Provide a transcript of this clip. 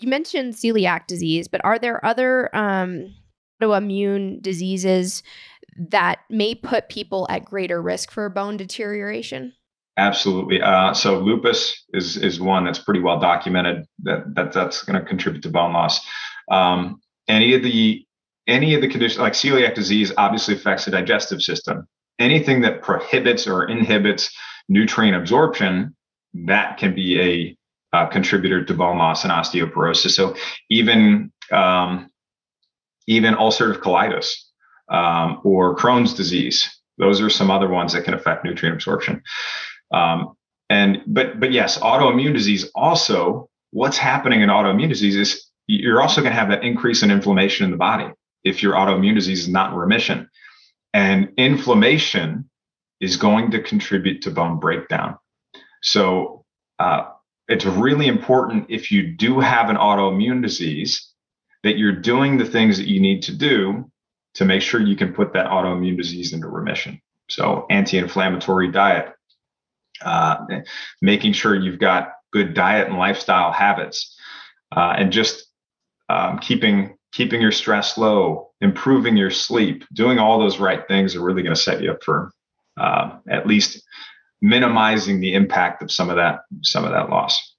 You mentioned celiac disease, but are there other autoimmune diseases that may put people at greater risk for bone deterioration? Absolutely. So lupus is one that's pretty well documented that's going to contribute to bone loss. Any of the conditions like celiac disease obviously affects the digestive system. Anything that prohibits or inhibits nutrient absorption, that can be a contributor to bone loss and osteoporosis. So even ulcerative colitis or Crohn's disease, those are some other ones that can affect nutrient absorption. But yes, autoimmune disease also. What's happening in autoimmune disease is you're also going to have that increase in inflammation in the body if your autoimmune disease is not in remission. And inflammation is going to contribute to bone breakdown. So it's really important if you do have an autoimmune disease that you're doing the things that you need to do to make sure you can put that autoimmune disease into remission. So anti-inflammatory diet, making sure you've got good diet and lifestyle habits, and just keeping your stress low, improving your sleep, doing all those right things are really going to set you up for at least minimizing the impact of some of that loss.